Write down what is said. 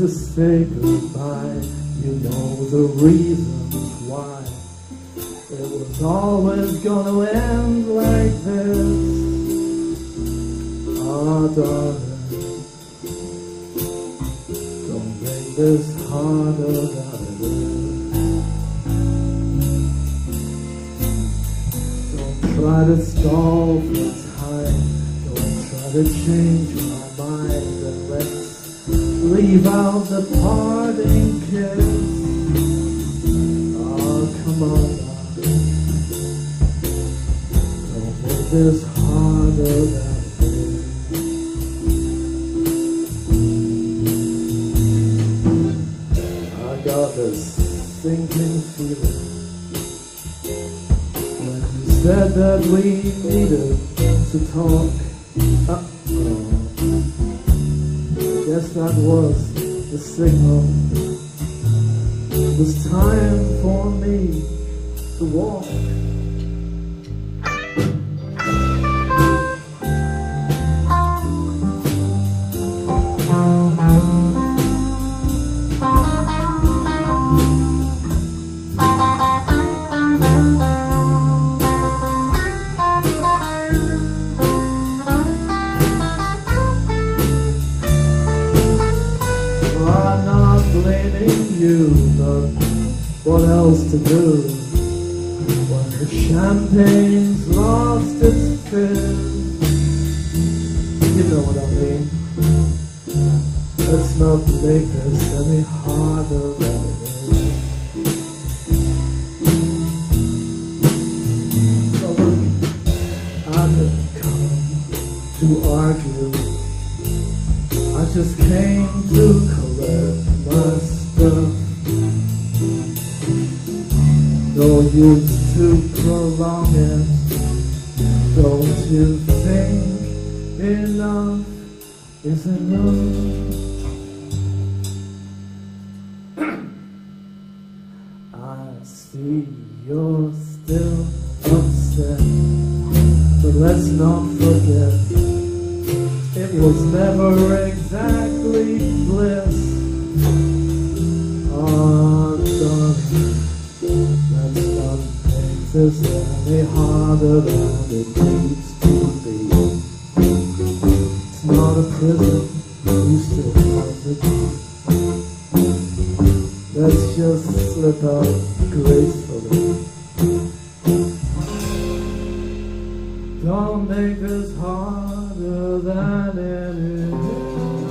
to say goodbye. You know the reasons why. It was always gonna end like this. Oh darling, don't make this harder than it is. Don't try to stall for time. Don't try to change my mind. And let's leave out the parting kiss. This harder than this. I got this sinking feeling when you said that we needed to talk. I guess that was the signal. It was time for me to walk. You, but what else to do when the champagne's lost its fizz? You know what I mean. Let's not make this any harder than it is. So I didn't come to argue. I just came to collect my stuff. No use to prolong it. Don't you think enough is enough? I see you're still upset, but let's not forget it was never exactly bliss. Oh, darling, let's not make this any harder than it needs to be. It's not a prison, you still have to be. Let's just slip out gracefully. Don't make this harder than it is.